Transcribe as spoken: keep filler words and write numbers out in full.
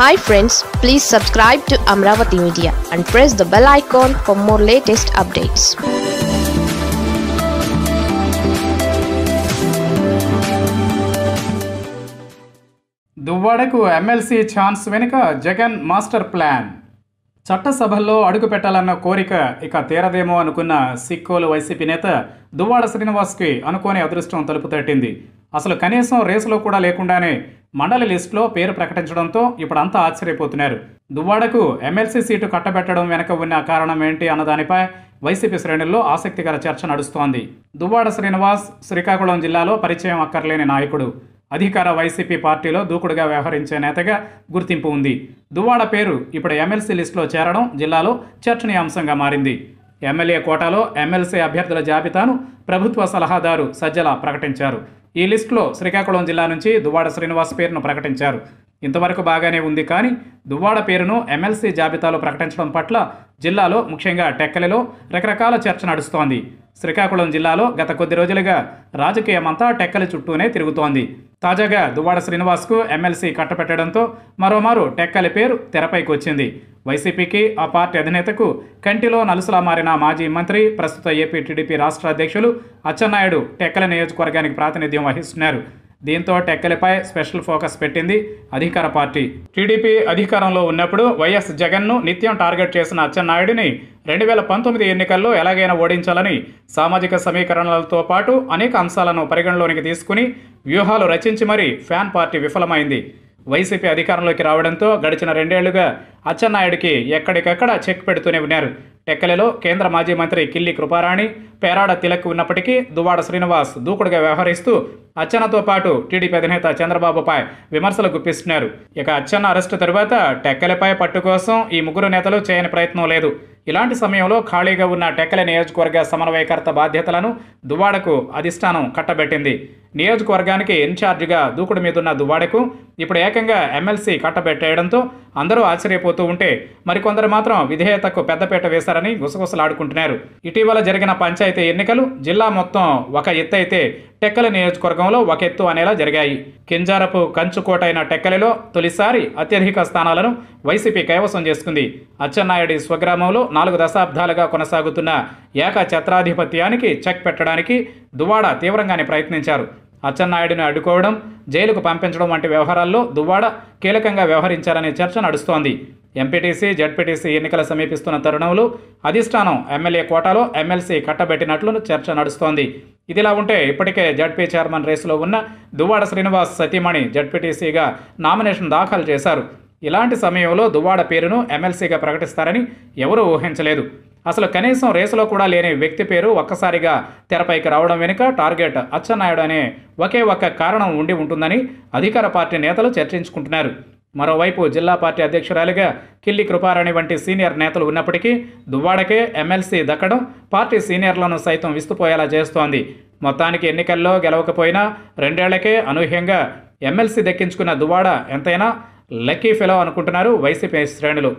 Hi friends, please subscribe to Amravati Media and press the bell icon for more latest updates. దువ్వాడకు MLC chance వెనుక Jagan master plan. చట్టసభల్లో అడుగుపెట్టాలన్న కోరిక ఇక తీరదేమో అనుకున్న Sikkolu YCP నేత దువ్వాడ శ్రీనివాస్కి అనుకోని అదృష్టం తలుపు తట్టింది. అసలు కనీసం రేసులో కూడా లేకుండానే మండలి లిస్టులో పేరు ప్రకటించడంతో ఇప్పుడంతా ఆశ్చర్యపోతున్నారు. దువ్వాడకు ఎమ్మెల్సీ సీటు కట్టబెట్టడం వెనుక ఉన్న కారణం ఏంటి అన్నదానిపై వైసీపీ శ్రేణుల్లో ఆసక్తికర చర్చ నడుస్తోంది. దువ్వాడ శ్రీనివాస్ శ్రీకాకుళం జిల్లాలో పరిచయం అక్కర్లేని నాయకుడు. అధికార వైసీపీ పార్టీలో దూకుడుగా వ్యవహరించే నేతగా గుర్తింపు ఉంది. దువ్వాడ పేరు ఇప్పుడు ఎమ్మెల్సీ లిస్టులో చేరడం జిల్లాలో చర్చనీయాంశంగా మారింది. ఎమ్మెల్యే కోటాలో ఎమ్మెల్సీ అభ్యర్థుల జాబితాను ప్రభుత్వ సలహాదారు సజ్జల ప్రకటించారు. ఈ లిస్టులో శ్రీకాకుళం జిల్లా నుంచి దువ్వాడ శ్రీనివాస్ పేరును ప్రకటించారు. ఇంతవరకు బాగానే ఉంది, కానీ దువ్వాడ పేరును ఎమ్మెల్సీ జాబితాలో ప్రకటించడం పట్ల జిల్లాలో ముఖ్యంగా టెక్కలిలో రకరకాల చర్చ నడుస్తోంది. శ్రీకాకుళం జిల్లాలో గత కొద్ది రోజులుగా రాజకీయమంతా టెక్కలి చుట్టూనే తిరుగుతోంది. తాజాగా దువ్వాడ శ్రీనివాస్కు ఎమ్మెల్సీ కట్టపెట్టడంతో మరోమారు టెక్కలి పేరు తెరపైకి వచ్చింది. వైసీపీకి, ఆ పార్టీ అధినేతకు కంటిలో నలుసులా మారిన మాజీ మంత్రి, ప్రస్తుత ఏపీ టీడీపీ రాష్ట్ర అధ్యక్షులు అచ్చెన్నాయుడు టెక్కలి నియోజకవర్గానికి ప్రాతినిధ్యం వహిస్తున్నారు. దీంతో టెక్కలిపై స్పెషల్ ఫోకస్ పెట్టింది అధికార పార్టీ. టీడీపీ అధికారంలో ఉన్నప్పుడు వైఎస్ జగన్ను నిత్యం టార్గెట్ చేసిన అచ్చెన్నాయుడిని రెండు వేల పంతొమ్మిది ఎన్నికల్లో ఎలాగైనా ఓడించాలని సామాజిక సమీకరణలతో పాటు అనేక అంశాలను పరిగణలోనికి తీసుకుని వ్యూహాలు రచించి మరీ ఫ్యాన్ పార్టీ విఫలమైంది. వైసీపీ అధికారంలోకి రావడంతో గడిచిన రెండేళ్లుగా అచ్చెన్నాయుడికి ఎక్కడికక్కడ చెక్ పెడుతూనే ఉన్నారు. టెక్కలిలో కేంద్ర మాజీ మంత్రి కిల్లి కృపారాణి, పెరాడ తిలక్ ఉన్నప్పటికీ దువ్వాడ శ్రీనివాస్ దూకుడుగా వ్యవహరిస్తూ అచ్చెన్నతో పాటు టీడీపీ అధినేత చంద్రబాబుపై విమర్శలు గుప్పిస్తున్నారు. ఇక అచ్చెన్న అరెస్టు తర్వాత టెక్కలిపై పట్టు కోసం ఈ ముగ్గురు నేతలు చేయని ప్రయత్నం లేదు. ఇలాంటి సమయంలో ఖాళీగా ఉన్న టెక్కలి నియోజకవర్గ సమన్వయకర్త బాధ్యతలను దువ్వాడకు అధిష్టానం కట్టబెట్టింది. నియోజకవర్గానికి ఇన్ఛార్జిగా దూకుడు మీదున్న దువ్వాడకు ఇప్పుడు ఏకంగా ఎమ్మెల్సీ కట్టబెట్టేయడంతో అందరూ ఆశ్చర్యపోతూ ఉంటే, మరికొందరు మాత్రం విధేయతకు పెద్దపీట వేశారని గుసగుసలాడుకుంటున్నారు. ఇటీవల జరిగిన పంచాయతీ ఎన్నికలు జిల్లా మొత్తం ఒక ఎత్తు అయితే టెక్కలి నియోజకవర్గంలో ఒక ఎత్తు అనేలా జరిగాయి. కింజారపు కంచుకోటైన టెక్కలిలో తొలిసారి అత్యధిక స్థానాలను వైసీపీ కైవసం చేసుకుంది. అచ్చెన్నాయుడి స్వగ్రామంలో నాలుగు దశాబ్దాలుగా కొనసాగుతున్న ఏక ఛత్రాధిపత్యానికి చెక్ పెట్టడానికి దువ్వాడ తీవ్రంగానే ప్రయత్నించారు. అచ్చెన్నాయుడిని అడ్డుకోవడం, జైలుకు పంపించడం వంటి వ్యవహారాల్లో దువ్వాడ కీలకంగా వ్యవహరించారనే చర్చ నడుస్తోంది. ఎంపీటీసీ, జడ్పీటీసీ ఎన్నికలు సమీపిస్తున్న తరుణంలో అధిష్టానం ఎమ్మెల్యే కోటాలో ఎమ్మెల్సీ కట్టబెట్టినట్లు చర్చ నడుస్తోంది. ఇదిలా ఉంటే ఇప్పటికే జడ్పీ చైర్మన్ రేసులో ఉన్న దువ్వాడ శ్రీనివాస్ సతీమణి జడ్పీటీసీగా నామినేషన్ దాఖలు చేశారు. ఇలాంటి సమయంలో దువ్వాడ పేరును ఎమ్మెల్సీగా ప్రకటిస్తారని ఎవరూ ఊహించలేదు. అసలు కనీసం రేసులో కూడా లేని వ్యక్తి పేరు ఒక్కసారిగా తెరపైకి రావడం వెనుక టార్గెట్ అచ్చెన్నాయుడు అనే ఒకే ఒక్క కారణం ఉండి ఉంటుందని అధికార పార్టీ నేతలు చర్చించుకుంటున్నారు. మరోవైపు జిల్లా పార్టీ అధ్యక్షురాలిగా కిల్లి కృపారాణి వంటి సీనియర్ నేతలు ఉన్నప్పటికీ దువ్వాడకే ఎమ్మెల్సీ దక్కడం పార్టీ సీనియర్లను సైతం విస్తుపోయేలా చేస్తోంది. మొత్తానికి ఎన్నికల్లో గెలవకపోయినా రెండేళ్లకే అనూహ్యంగా ఎమ్మెల్సీ దక్కించుకున్న దువ్వాడ ఎంతైనా లక్కీ ఫెలో అనుకుంటున్నారు వైసీపీ శ్రేణులు.